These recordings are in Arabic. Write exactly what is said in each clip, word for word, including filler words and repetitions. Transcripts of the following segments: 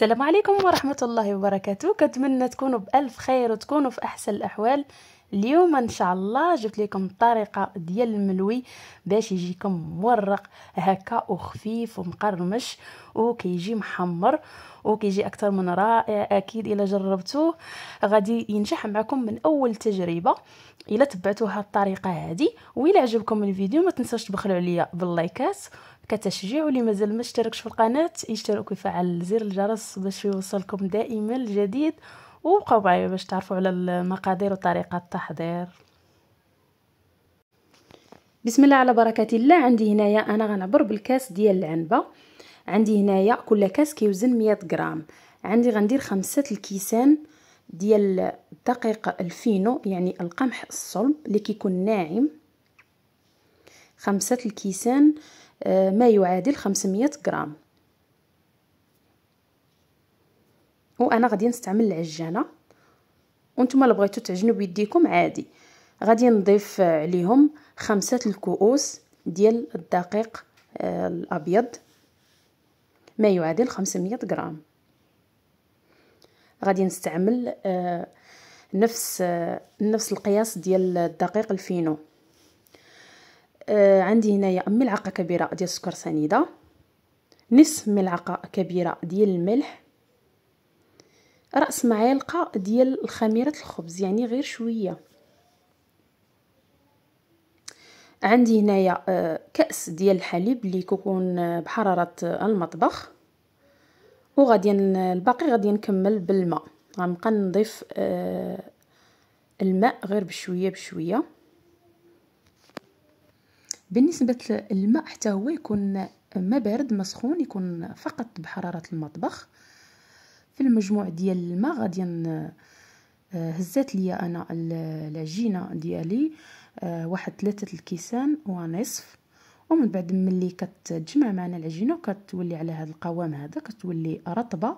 السلام عليكم ورحمة الله وبركاته. كنتمنى تكونوا بألف خير وتكونوا في أحسن الأحوال. اليوم إن شاء الله جبت لكم طريقة ديال الملوي باش يجيكم مورق هكا وخفيف ومقرمش وكيجي محمر وكيجي أكثر من رائع. أكيد إلا جربتوه غادي ينجح معكم من أول تجربة إلا تبعتوا هاد الطريقة هادي. وإلا عجبكم الفيديو ما تنساوش تبخلوا عليا باللايكات كتشجيع، واللي مازال ما اشتركش في القناه يشترك ويفعل زر الجرس باش يوصلكم دائما الجديد، وبقاو معايا باش تعرفوا على المقادير وطريقه التحضير. بسم الله على بركه الله. عندي هنايا انا غنعبر بالكاس ديال العنبه. عندي هنايا كل كاس كيوزن مية غرام. عندي غندير خمسة الكيسان ديال الدقيق الفينو، يعني القمح الصلب اللي كيكون ناعم. خمسة الكيسان ما يعادل خمسمية غرام. وانا غادي نستعمل العجانه، وانتم اللي بغيتوا تعجنوا بيديكم عادي. غادي نضيف عليهم خمسة الكؤوس ديال الدقيق الابيض ما يعادل خمسمية غرام. غادي نستعمل نفس نفس القياس ديال الدقيق الفينو. عندي هنايا ملعقه كبيره ديال السكر سنيده، نصف ملعقه كبيره ديال الملح، راس معلقه ديال خميره الخبز يعني غير شويه. عندي هنايا كاس ديال الحليب اللي كيكون بحراره المطبخ. وغادي الباقي غادي نكمل بالماء. غنبقى نضيف الماء غير بشويه بشويه. بالنسبه للماء حتى هو يكون ما بارد ما سخون، يكون فقط بحراره المطبخ. في المجموع ديال الماء غادي هزات ليا انا العجينه ديالي واحد ثلاثه الكيسان ونصف. ومن بعد ملي كتجمع معنا العجينه وكتولي على هذا القوام هذا، كتولي رطبه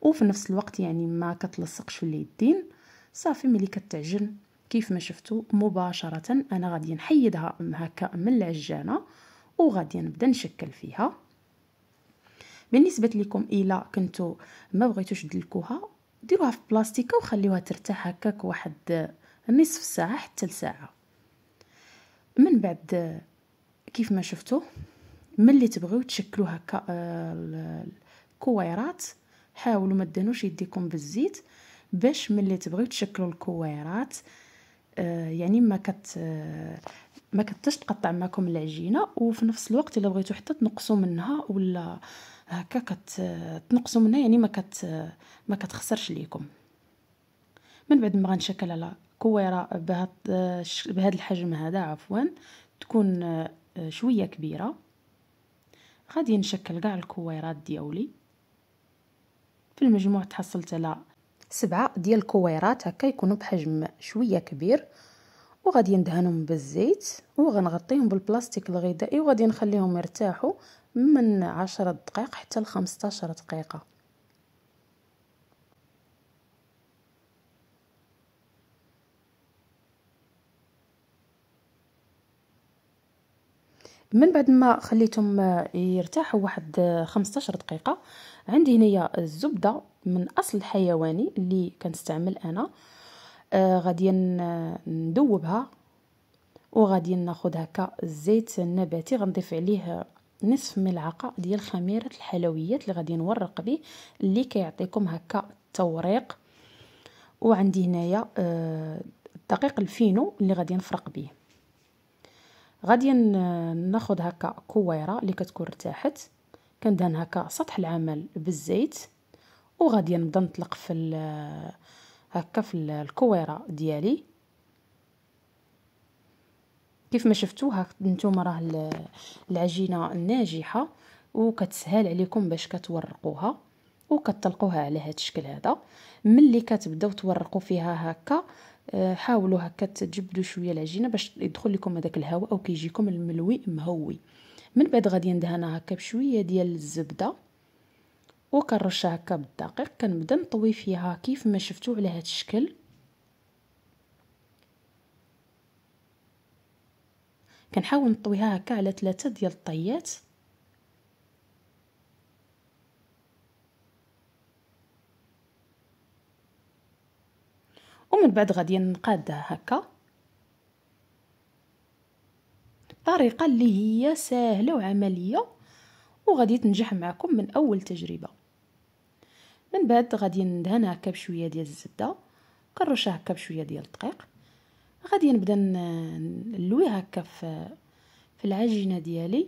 وفي نفس الوقت يعني ما كتلصقش في اليدين. صافي ملي كتعجن كيف ما شفتوا مباشره انا غادي نحيدها هكا من العجانه وغادي نبدا نشكل فيها. بالنسبه لكم الى كنتوا ما بغيتوش تدلكوها ديروها في بلاستيكه وخليوها ترتاح هكاك واحد نصف ساعه حتى لساعه. من بعد كيف ما شفتوا ملي تبغيو تشكلوا هكا الكويرات حاولوا ما تدهنوش يديكم بالزيت باش ملي تبغيو تشكلوا الكويرات آه يعني ما كت آه ما كتش تقطع معكم العجينه. وفي نفس الوقت الا بغيتو حتى تنقصوا منها ولا هكا كتنقصوا منها يعني ما كت ما كتخسرش ليكم. من بعد ما غنشكل على كويره بهذا بهذا الحجم هذا عفوا تكون آه شويه كبيره، غادي نشكل كاع الكويرات ديالي. في المجموع تحصلت على سبعة ديال الكويرات هكا يكونوا بحجم شويه كبير. وغادي ندهنهم بالزيت وغنغطيهم بالبلاستيك الغذائي وغادي نخليهم يرتاحوا من عشرة دقائق حتى ل خمسطاش دقيقه. من بعد ما خليتهم يرتاحوا واحد خمسطاش دقيقه، عندي هنايا الزبده من اصل حيواني اللي كنستعمل انا. آه غادي ندوبها وغادي ناخذ هكا الزيت النباتي. غنضيف عليه نصف ملعقه ديال خميره الحلويات اللي غادي نورق به اللي كيعطيكم هكا التوريق. وعندي هنايا آه الدقيق الفينو اللي غادي نفرق به. غادي ناخذ هكا كويره اللي كتكون ارتاحت كندهن هكا سطح العمل بالزيت. وغادي نبدا نطلق في هكا في الكويره ديالي. كيف ما شفتوا ها نتوما راه العجينه ناجحه وكتسهل عليكم باش كتورقوها وكتطلقوها على هذا الشكل هذا. ملي كتبداو تورقوا فيها هكا حاولوا هكا تجبدوا شويه العجينه باش يدخل لكم هذاك الهواء او كيجيكم الملوي مهوي. من بعد غادي ندهنها هكا بشويه ديال الزبده وكنرشها هكا بالدقيق. كنبدا نطوي فيها كيف ما شفتوا على هذا الشكل. كنحاول نطويها هكا على ثلاثه ديال الطيات. ومن بعد غادي نقادها هكا بطريقه اللي هي سهله وعمليه وغادي تنجح معكم من اول تجربه. من بعد غادي ندهن هكا بشويه ديال الزبده، كنرشها هكا بشويه ديال الدقيق، غادي نبدا نلوي هكا في في العجينه ديالي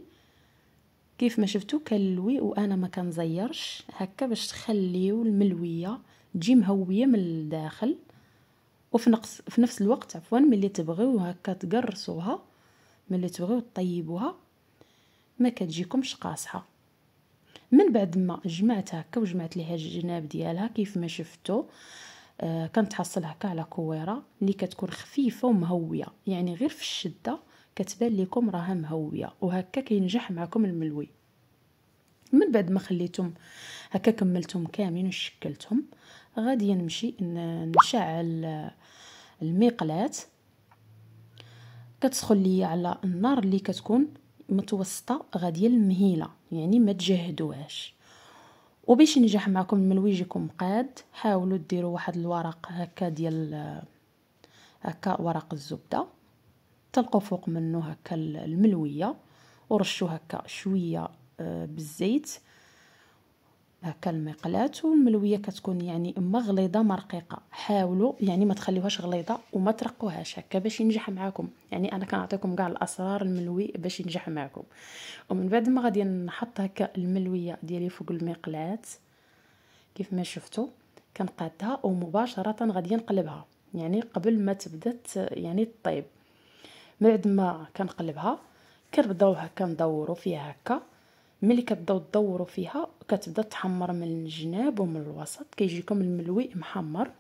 كيف ما شفتوا كنلوي وانا ما كنزيرش هكا باش تخليو الملويه تجي مهويه من الداخل، وفي نقص في نفس الوقت عفوا ملي تبغيو هكا تقرصوها، ملي تبغيو طيبوها ما كتجيكمش قاصحه. من بعد ما جمعتها هكا وجمعت ليها الجناب ديالها كيف ما شفتوا آه كنتحصل هكا على كويره اللي كتكون خفيفه ومهويه، يعني غير في الشده كتبان لكم راها مهويه، وهكا كينجح معكم الملوي. من بعد ما خليتهم هكا كملتهم كاملين وشكلتهم، غادي نمشي نشعل المقلاه كتسخن ليا على النار اللي كتكون متوسطه غاديه المهيله، يعني ما تجهدوهاش. وباش ينجح معكم الملوي يجيكم قاد، حاولوا ديروا واحد الورق هكا ديال هكا ورق الزبده تلقوا فوق منه هكا الملويه ورشوا هكا شويه بالزيت هكا المقلاة، والملويه كتكون يعني اما غليظه ما رقيقه، حاولوا يعني ما تخليوهاش غليظه وما ترقوهاش هكا باش ينجح معكم. يعني انا كنعطيكم كاع الاسرار الملوي باش ينجح معكم. ومن بعد ما غادي نحط هكا الملويه ديالي فوق المقلاة كيف ما شفتوا كنقادها ومباشره غادي نقلبها، يعني قبل ما تبدات يعني الطيب. بعد ما كنقلبها كنبداو هكا ندوروا فيها هكا، ملي كتبداو تدوروا فيها كتبدا تحمر من الجناب ومن الوسط كيجيكم الملوي محمر،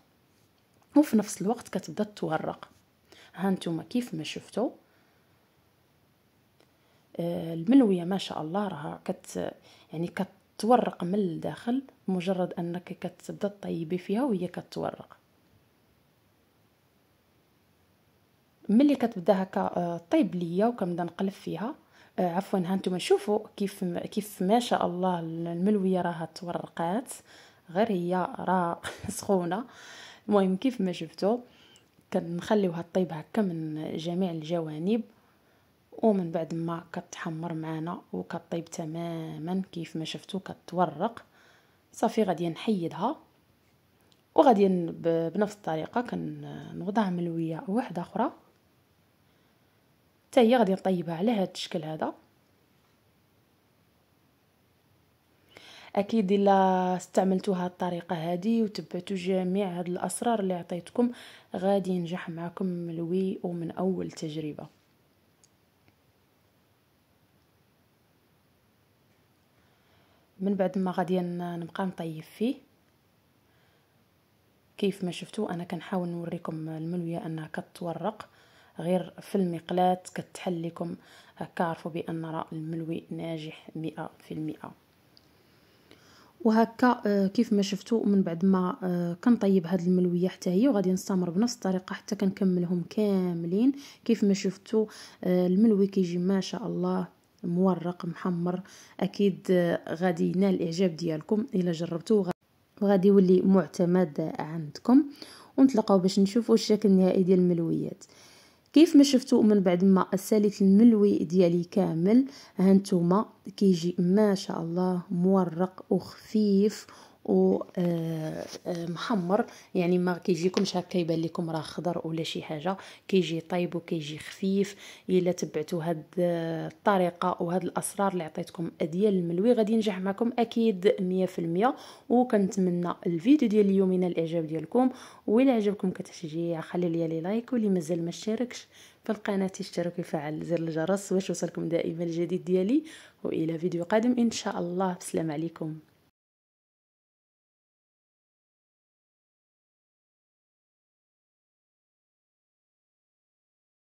وفي نفس الوقت كتبدا تورق. ها نتوما كيف ما شفتوا الملويه ما شاء الله راها كت يعني كتورق من الداخل، مجرد انك كتبدا طيبي فيها وهي كتورق. ملي كتبدا هكا طيب ليا وكنبدا نقلب فيها عفوا ها نتوما شوفوا كيف كيف ما شاء الله الملويه راها تورقات، غير هي راه سخونه. المهم كيف ما شفتوا كنخليوها طيب هكا من جميع الجوانب، ومن بعد ما كتحمر معنا وكطيب تماما كيف ما شفتوا كتورق صافي غادي نحيدها. وغادي بنفس الطريقه كنوضع ملويه واحده اخرى حتى هي غادي نطيبها على هذا الشكل هذا. اكيد الا استعملتوا هذه الطريقه هذه وتبعتوا جميع هاد الاسرار اللي عطيتكم غادي ينجح معكم ملوي ومن اول تجربه. من بعد ما غادي نبقى نطيب فيه كيف ما شفتوا انا كنحاول نوريكم الملويه انها كتورق غير في المقلاة، كتحل لكم هكا عرفوا بان راه الملوي ناجح مئة في المئة. وهكا كيف ما شفتوا من بعد ما كنطيب هاد الملويه حتى هي وغادي نستمر بنفس الطريقه حتى كنكملهم كاملين. كيف ما شفتوا الملوي كيجي ما شاء الله مورق محمر، اكيد غادي ينال الاعجاب ديالكم الا جربتوه وغادي يولي معتمد عندكم. ونتلاقاو باش نشوفوا الشكل النهائي ديال الملويات. كيف ما شفتوا من بعد ما ساليت الملوي ديالي كامل هانتوما كيجي ما شاء الله مورق وخفيف ومحمر، يعني ما كيجيكمش هكا يبان لكم راه خضر ولا شي حاجه، كيجي طيب وكيجي خفيف. الا تبعتوا هاد الطريقه وهاد الاسرار اللي عطيتكم ديال الملوي غادي ينجح معكم اكيد مئة في المئة. وكنتمنى الفيديو ديال اليوم ينال الاعجاب ديالكم، والا عجبكم كتشجيع خلي ليا لي لايك، واللي مازال ما اشتركش في القناه يشترك ويفعل زر الجرس باش يوصلكم دائما الجديد ديالي. والى فيديو قادم ان شاء الله، السلام عليكم.